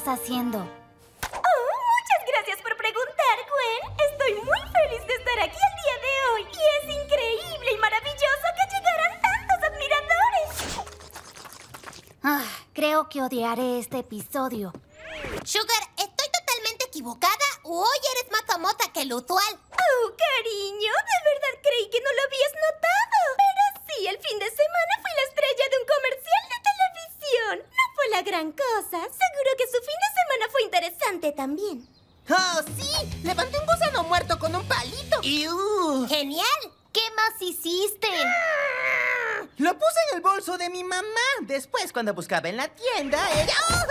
estás haciendo? Oh, muchas gracias por preguntar, Gwen. Estoy muy feliz de estar aquí el día de hoy. Y es increíble y maravilloso que llegaran tantos admiradores. Ah, creo que odiaré este episodio. Sugar, ¿estoy totalmente equivocada o hoy eres más famosa que el usual? Oh, cariño, de verdad creí que no lo habías notado. Pero sí, el fin de semana fui la estrella de un comercial de televisión. No fue la gran cosa. Seguro que su fin de semana fue interesante también. ¡Oh, sí! ¡Levanté un gusano muerto con un palito! ¡Ew! ¡Genial! ¿Qué más hiciste? ¡Ah! Lo puse en el bolso de mi mamá. Después, cuando buscaba en la tienda, ella... ¡Oh!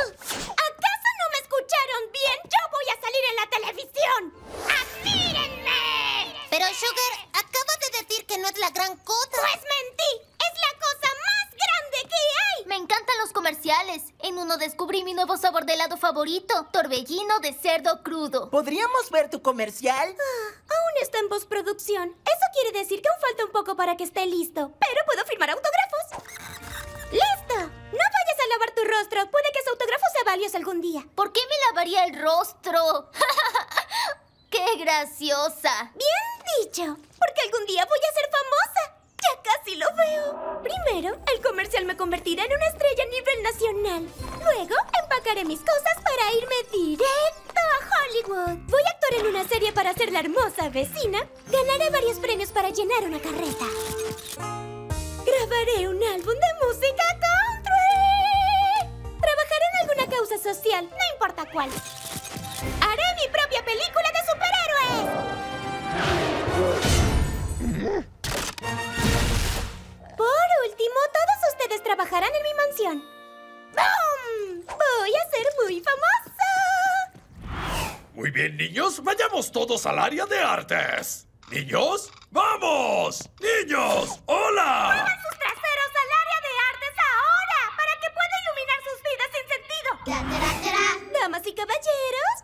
¿Escucharon bien? ¡Yo voy a salir en la televisión! ¡Admírenme! Pero, Sugar, acabas de decir que no es la gran cosa. ¡Pues mentí! ¡Es la cosa más grande que hay! Me encantan los comerciales. En uno descubrí mi nuevo sabor de helado favorito, torbellino de cerdo crudo. ¿Podríamos ver tu comercial? Ah, aún está en postproducción. Eso quiere decir que aún falta un poco para que esté listo. Pero puedo firmar autógrafos. ¡Listo! ¡No vayas a lavar tu rostro! Puede que su autógrafo sea valioso algún día. ¿Por qué me lavaría el rostro? ¡Qué graciosa! Bien dicho, porque algún día voy a ser famosa. Ya casi lo veo. Primero, el comercial me convertirá en una estrella a nivel nacional. Luego, empacaré mis cosas para irme directo a Hollywood. Voy a actuar en una serie para ser la hermosa vecina. Ganaré varios premios para llenar una carreta. Grabaré un álbum de música country. Trabajaré en alguna causa social, no importa cuál. Haré mi propia película de superhéroes. Por último, todos ustedes trabajarán en mi mansión. ¡Bum! Voy a ser muy famosa. Muy bien, niños. Vayamos todos al área de artes. ¿Niños? ¡Vamos! ¡Niños! ¡Hola! ¡Muevan sus traseros al área de artes ahora! ¡Para que pueda iluminar sus vidas sin sentido! ¡Tarán! Damas y caballeros...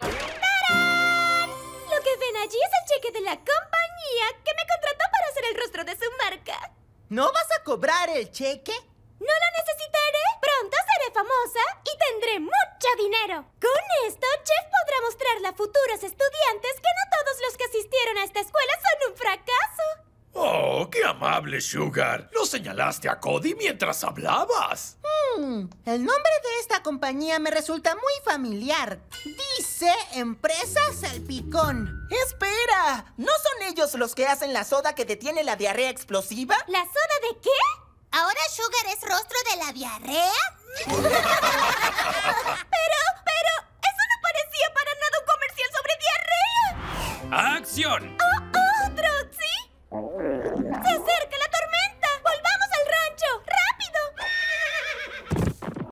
¡Tarán! Lo que ven allí es el cheque de la compañía que me contrató para hacer el rostro de su marca. ¿No vas a cobrar el cheque? ¡No lo necesitaré! Pronto seré famosa y tendré mucho dinero. Con esto, Chef podrá mostrarle a futuros estudiantes que no todos los que asistieron a esta escuela son un fracaso. ¡Oh, qué amable, Sugar! ¿Lo señalaste a Cody mientras hablabas? El nombre de esta compañía me resulta muy familiar. Dice Empresa Salpicón. ¡Espera! ¿No son ellos los que hacen la soda que detiene la diarrea explosiva? ¿La soda de qué? ¿Ahora Sugar es rostro de la diarrea? Pero, eso no parecía para nada un comercial sobre diarrea. ¡Acción! Oh,